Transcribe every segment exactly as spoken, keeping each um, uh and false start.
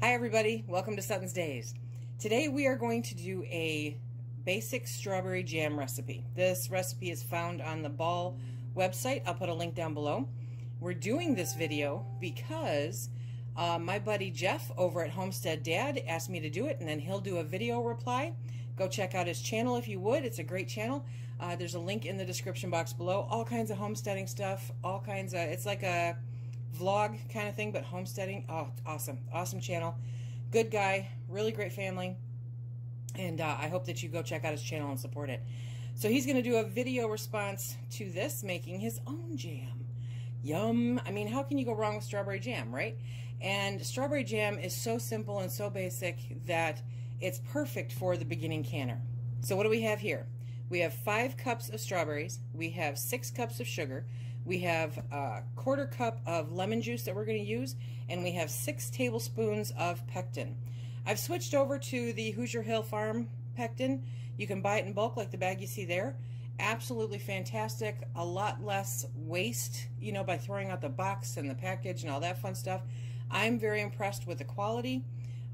Hi everybody, welcome to Sutton's Days. Today we are going to do a basic strawberry jam recipe. This recipe is found on the Ball website. I'll put a link down below. We're doing this video because uh, my buddy Jeff over at Homestead Dad asked me to do it, and then he'll do a video reply. Go check out his channel if you would. It's a great channel. Uh, there's a link in the description box below. All kinds of homesteading stuff, all kinds of, it's like a vlog kind of thing, but homesteading. Oh, awesome, awesome channel. Good guy, really great family, and uh, I hope that you go check out his channel and support it. So he's going to do a video response to this, making his own jam. Yum. I mean, how can you go wrong with strawberry jam, right? And strawberry jam is so simple and so basic that it's perfect for the beginning canner. So what do we have here? We have five cups of strawberries, we have six cups of sugar, we have a quarter cup of lemon juice that we're going to use, and we have six tablespoons of pectin. I've switched over to the Hoosier Hill Farm pectin. You can buy it in bulk like the bag you see there. Absolutely fantastic. A lot less waste, you know, by throwing out the box and the package and all that fun stuff. I'm very impressed with the quality.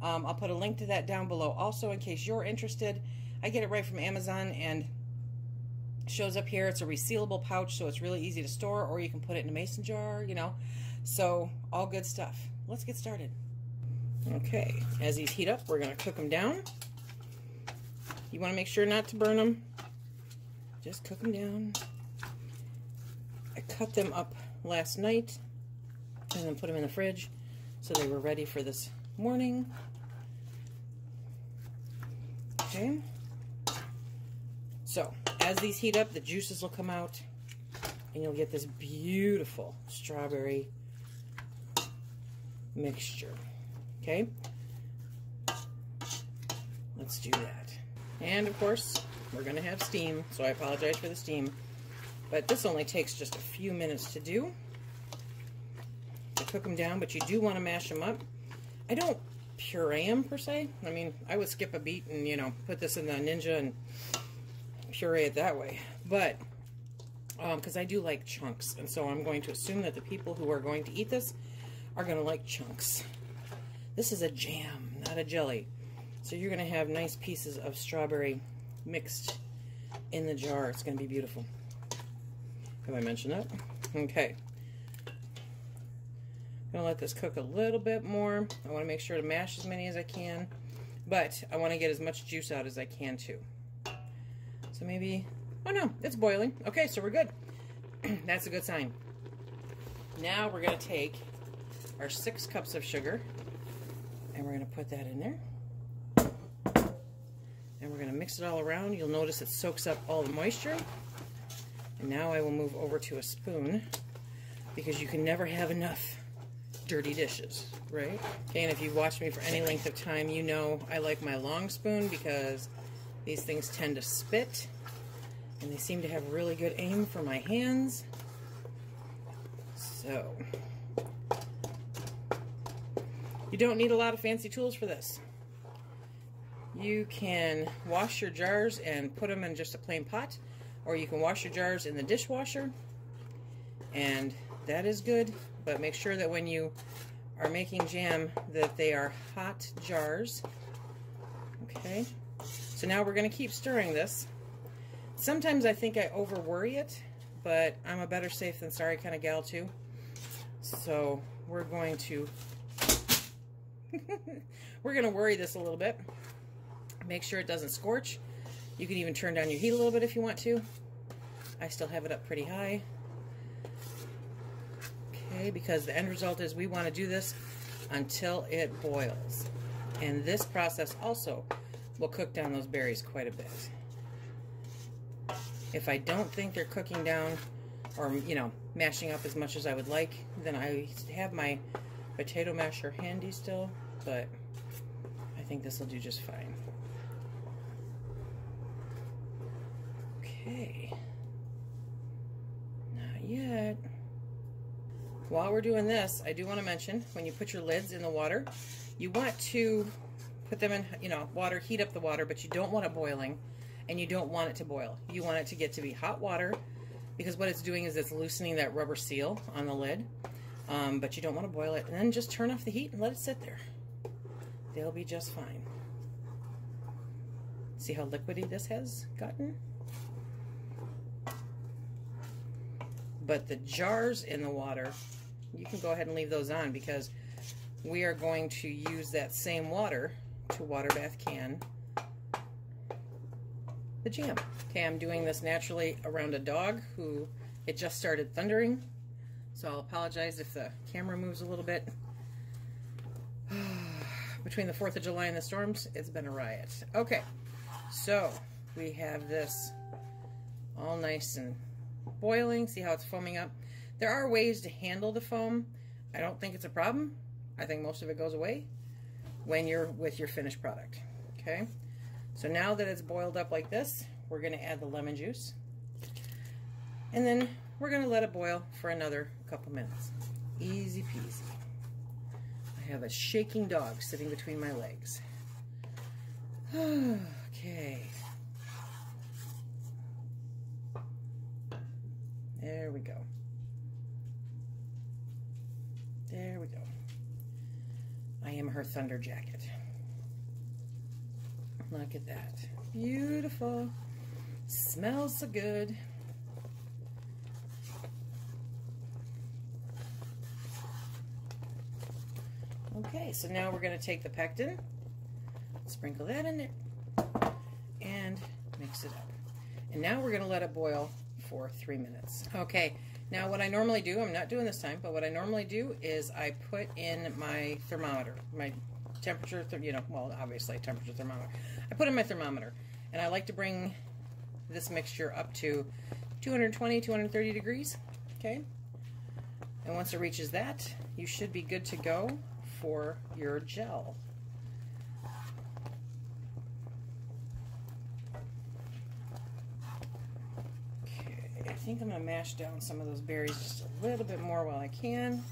Um, I'll put a link to that down below also in case you're interested. I get it right from Amazon and shows up here. It's a resealable pouch, so it's really easy to store, or you can put it in a mason jar, you know. So all good stuff. Let's get started. Okay, as these heat up, we're going to cook them down. You want to make sure not to burn them. Just cook them down. I cut them up last night and then put them in the fridge so they were ready for this morning. Okay. So as these heat up, the juices will come out, and you'll get this beautiful strawberry mixture. Okay? Let's do that. And, of course, we're going to have steam, so I apologize for the steam. But this only takes just a few minutes to do. I cook them down, but you do want to mash them up. I don't puree them, per se. I mean, I would skip a beat and, you know, put this in the Ninja and puree it that way, but um because I do like chunks, and so I'm going to assume that the people who are going to eat this are going to like chunks. This is a jam, not a jelly, so you're going to have nice pieces of strawberry mixed in the jar. It's going to be beautiful. Have I mentioned that? Okay, I'm going to let this cook a little bit more. I want to make sure to mash as many as I can, but I want to get as much juice out as I can too. So maybe, oh no, it's boiling. Okay, so we're good. That's a good sign. Now we're going to take our six cups of sugar, and we're going to put that in there. And we're going to mix it all around. You'll notice it soaks up all the moisture. And now I will move over to a spoon, because you can never have enough dirty dishes, right? Okay, and if you've watched me for any length of time, you know I like my long spoon, because these things tend to spit, and they seem to have really good aim for my hands. So, you don't need a lot of fancy tools for this. You can wash your jars and put them in just a plain pot, or you can wash your jars in the dishwasher, and that is good, but make sure that when you are making jam that they are hot jars. Okay. So now we're going to keep stirring this. Sometimes I think I over worry it, but I'm a better safe than sorry kind of gal too. So we're going to we're going to worry this a little bit. Make sure it doesn't scorch. You can even turn down your heat a little bit if you want to. I still have it up pretty high. Okay, because the end result is we want to do this until it boils. And this process also we'll cook down those berries quite a bit. If I don't think they're cooking down, or, you know, mashing up as much as I would like, then I have my potato masher handy still, but I think this will do just fine. Okay. Not yet. While we're doing this, I do want to mention, when you put your lids in the water, you want to put them in, you know, water, heat up the water, but you don't want it boiling, and you don't want it to boil. You want it to get to be hot water, because what it's doing is it's loosening that rubber seal on the lid, um, but you don't want to boil it. And then just turn off the heat and let it sit there. they'll be just fine. See how liquidy this has gotten? But the jars in the water, you can go ahead and leave those on, because we are going to use that same water to water bath can the jam. Okay, I'm doing this naturally around a dog who, it just started thundering, so I'll apologize if the camera moves a little bit. Between the fourth of July and the storms, it's been a riot. Okay, so we have this all nice and boiling. See how it's foaming up? There are ways to handle the foam. I don't think it's a problem. I think most of it goes away when you're with your finished product. Okay, so now that it's boiled up like this, we're going to add the lemon juice, and then we're going to let it boil for another couple minutes. Easy peasy. I have a shaking dog sitting between my legs. Okay, there we go. There we go. I am her thunder jacket. Look at that. Beautiful. Smells so good. Okay, so now we're going to take the pectin, sprinkle that in there, and mix it up. And now we're going to let it boil for three minutes. Okay. Now what I normally do, I'm not doing this time, but what I normally do is I put in my thermometer, my temperature, th you know, well, obviously temperature thermometer. I put in my thermometer, and I like to bring this mixture up to two hundred twenty, two hundred thirty degrees, okay? And once it reaches that, you should be good to go for your gel. I think I'm going to mash down some of those berries just a little bit more while I can.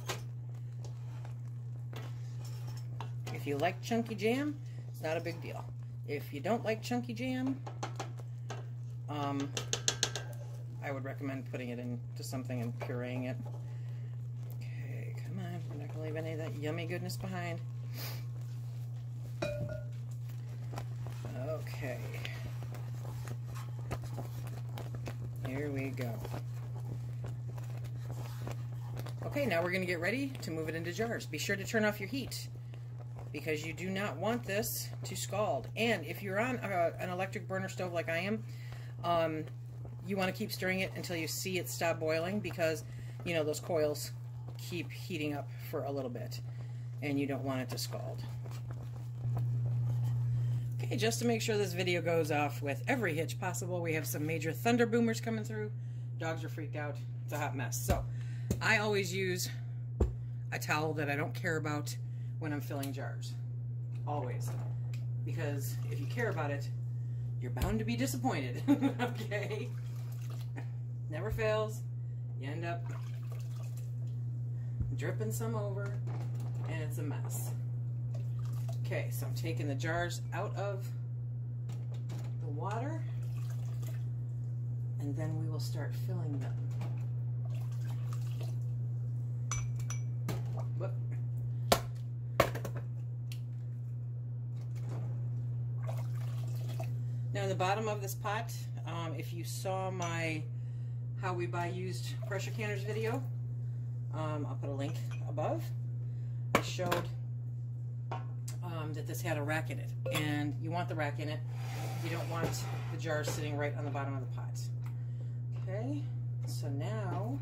If you like chunky jam, it's not a big deal. If you don't like chunky jam, um, I would recommend putting it into something and pureeing it. Okay, come on. We're not going to leave any of that yummy goodness behind. Okay. Here we go. Okay, now we're going to get ready to move it into jars. Be sure to turn off your heat, because you do not want this to scald. And if you're on a, an electric burner stove like I am, um, you want to keep stirring it until you see it stop boiling, because, you know, those coils keep heating up for a little bit, and you don't want it to scald. Okay, just to make sure this video goes off with every hitch possible, we have some major thunder boomers coming through. Dogs are freaked out. It's a hot mess. So I always use a towel that I don't care about when I'm filling jars. Always. Because if you care about it, you're bound to be disappointed. Okay? Never fails. You end up dripping some over, and it's a mess. Okay, so I'm taking the jars out of the water, and then we will start filling them. Whoop. Now in the bottom of this pot, um, if you saw my How We Buy Used Pressure Canners video, um, I'll put a link above. I showed Um, that this had a rack in it, and you want the rack in it. You don't want the jars sitting right on the bottom of the pot. Okay, so now,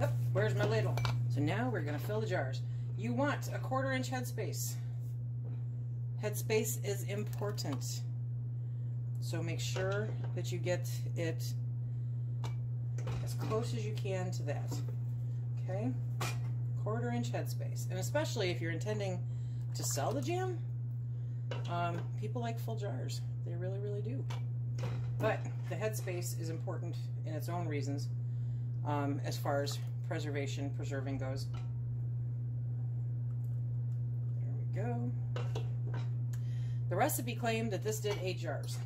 oh, where's my ladle? So now we're going to fill the jars. You want a quarter inch headspace. Headspace is important, so make sure that you get it as close as you can to that. Okay, quarter inch headspace, and especially if you're intending to sell the jam, um, people like full jars. They really, really do. But the headspace is important in its own reasons, um, as far as preservation, preserving goes. There we go. The recipe claimed that this did eight jars,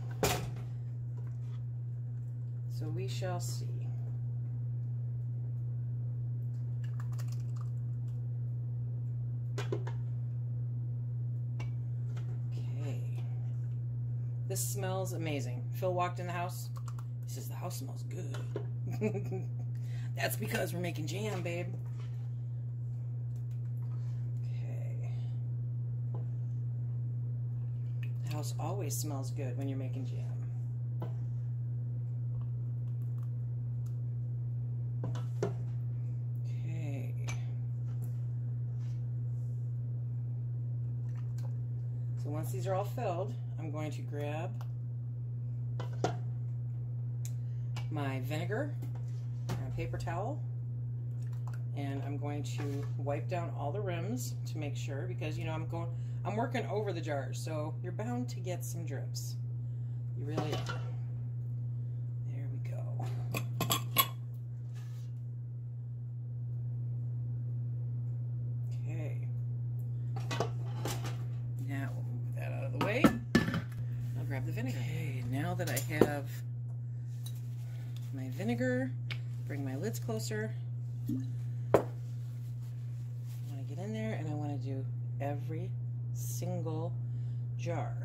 so we shall see. This smells amazing. Phil walked in the house. He says, the house smells good. That's because we're making jam, babe. Okay. The house always smells good when you're making jam. Once these are all filled, I'm going to grab my vinegar and a paper towel, and I'm going to wipe down all the rims to make sure, because you know I'm going, I'm working over the jars, so you're bound to get some drips. You really are. There we go. Okay. Now. That out of the way. I'll grab the vinegar. Okay, now that I have my vinegar, bring my lids closer. I want to get in there and I want to do every single jar.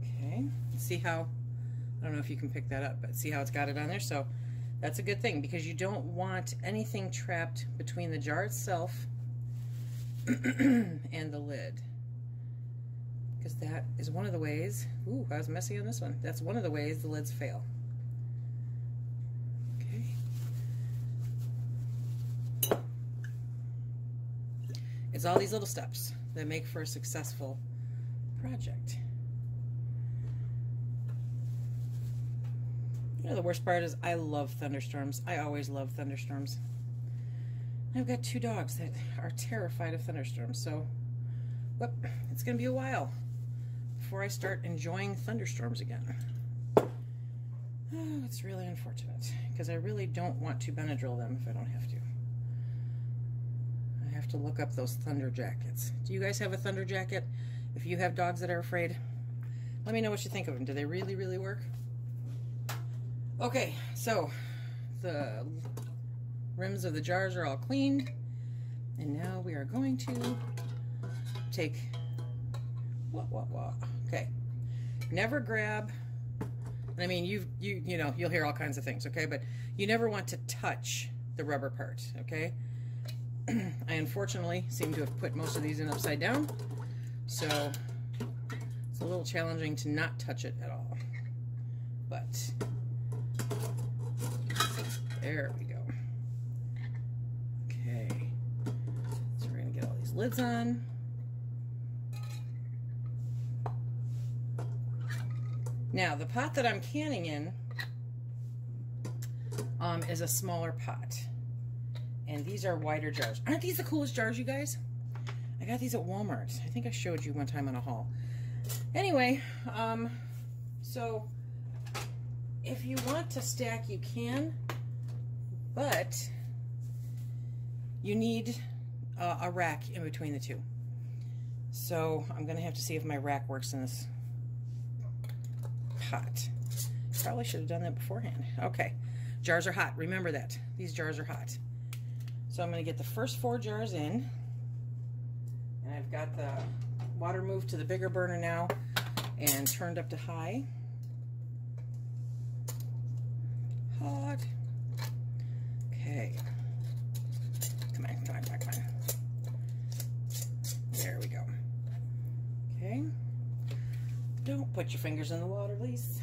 Okay, see how, I don't know if you can pick that up, but see how it's got it on there? So that's a good thing, because you don't want anything trapped between the jar itself and the lid. Because that is one of the ways, ooh, I was messy on this one. That's one of the ways the lids fail. Okay. It's all these little steps that make for a successful project. You know, the worst part is I love thunderstorms. I always love thunderstorms. I've got two dogs that are terrified of thunderstorms, so whoop, it's going to be a while before I start enjoying thunderstorms again. Oh, it's really unfortunate, because I really don't want to Benadryl them if I don't have to. I have to look up those thunder jackets. Do you guys have a thunder jacket? If you have dogs that are afraid, let me know what you think of them. Do they really, really work? Okay, so the rims of the jars are all cleaned, and now we are going to take, wah, wah, wah. Okay, never grab, and I mean, you've, you, you know, you'll hear all kinds of things, okay, but you never want to touch the rubber part, okay? I unfortunately seem to have put most of these in upside down, so it's a little challenging to not touch it at all, but there we go. Okay, so we're going to get all these lids on. Now, the pot that I'm canning in um, is a smaller pot, and these are wider jars. Aren't these the coolest jars, you guys? I got these at Walmart. I think I showed you one time on a haul. Anyway, um, so if you want to stack, you can, but you need uh, a rack in between the two. So I'm going to have to see if my rack works in this pot. Probably should have done that beforehand. Okay. Jars are hot. Remember that. These jars are hot. So I'm going to get the first four jars in. And I've got the water moved to the bigger burner now and turned up to high. Hot. Okay. Come on, come on, come on, come on. There we go. Okay. Don't put your fingers in the water, Lise.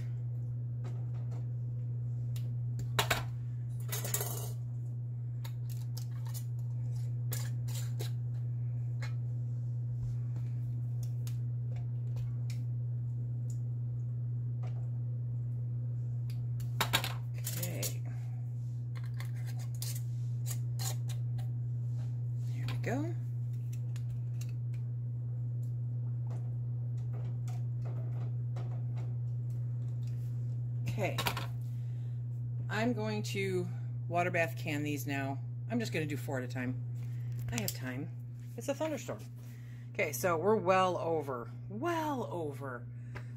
Okay, I'm going to water bath can these now. I'm just going to do four at a time. I have time. It's a thunderstorm. Okay, so we're well over, well over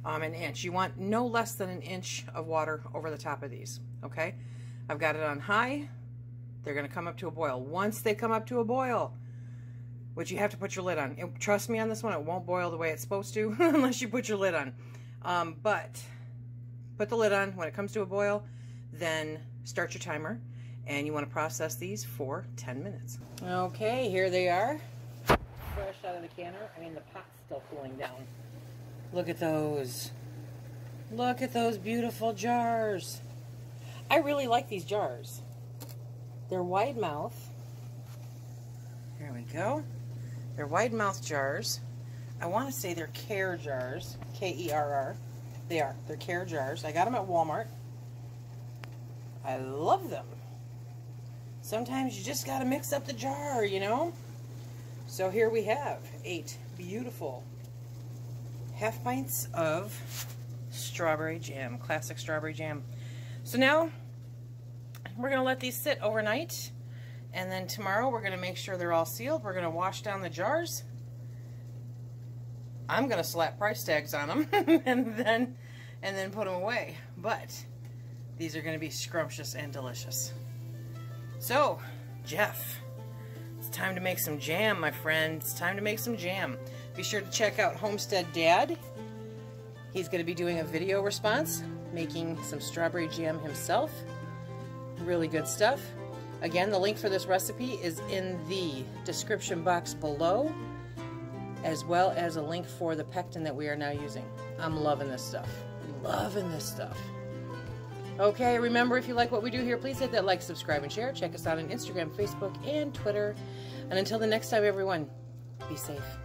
um, an inch. You want no less than an inch of water over the top of these, okay? I've got it on high. They're going to come up to a boil. Once they come up to a boil, which you have to put your lid on. It, trust me on this one, it won't boil the way it's supposed to unless you put your lid on. Um, but put the lid on. When it comes to a boil, then start your timer, and you want to process these for ten minutes. Okay, here they are, fresh out of the canner. I mean, the pot's still cooling down. Look at those. Look at those beautiful jars. I really like these jars. They're wide mouth. Here we go. They're wide mouth jars. I want to say they're Kerr jars. K E R R. They are. They're Kerr jars. I got them at Walmart. I love them. Sometimes you just got to mix up the jar, you know? So here we have eight beautiful half pints of strawberry jam. Classic strawberry jam. So now we're going to let these sit overnight, and then tomorrow we're going to make sure they're all sealed. We're going to wash down the jars. I'm going to slap price tags on them and then and then put them away. But these are going to be scrumptious and delicious. So, Jeff, it's time to make some jam, my friend. It's time to make some jam. Be sure to check out Homestead Dad. He's going to be doing a video response, making some strawberry jam himself. Really good stuff. Again, the link for this recipe is in the description box below, as well as a link for the pectin that we are now using. I'm loving this stuff. Loving this stuff. Okay, remember, if you like what we do here, please hit that like, subscribe, and share. Check us out on Instagram, Facebook, and Twitter. And until the next time, everyone, be safe.